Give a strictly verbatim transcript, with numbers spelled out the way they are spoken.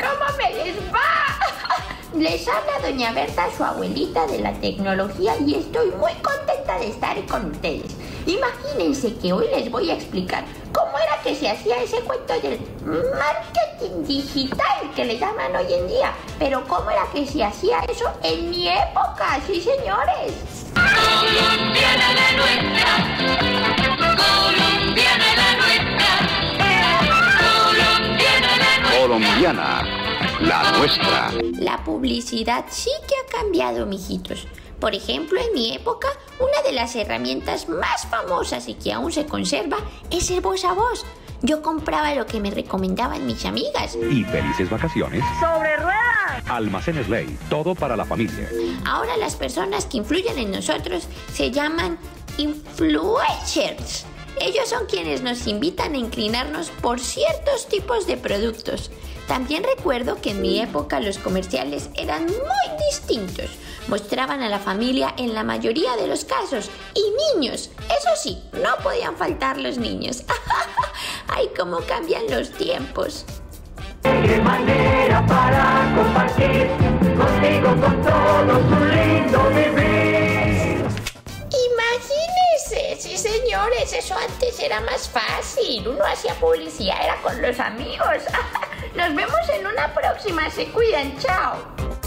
¿Cómo me les va? Les habla Doña Bertha, su abuelita de la tecnología, y estoy muy contenta de estar con ustedes. Imagínense que hoy les voy a explicar cómo era que se hacía ese cuento del marketing digital que le llaman hoy en día. Pero cómo era que se hacía eso en mi época, sí señores. Colombiana la nuestra, colombiana la nuestra, colombiana la nuestra. La publicidad sí que ha cambiado, mijitos. Por ejemplo, en mi época, una de las herramientas más famosas y que aún se conserva es el voz a voz. Yo compraba lo que me recomendaban mis amigas. Y felices vacaciones. ¡Sobre ruedas! Almacenes Ley, todo para la familia. Ahora las personas que influyen en nosotros se llaman influencers. Ellos son quienes nos invitan a inclinarnos por ciertos tipos de productos. También recuerdo que en mi época los comerciales eran muy distintos. Mostraban a la familia en la mayoría de los casos. Y niños, eso sí, no podían faltar los niños. ¡Ay, cómo cambian los tiempos! ¡Qué manera para compartir contigo con todos un lindo vivir! ¡Imagínense! Sí, señores, eso antes era más fácil. Uno hacía publicidad, era con los amigos. Nos vemos en una próxima. Se cuidan. ¡Chao!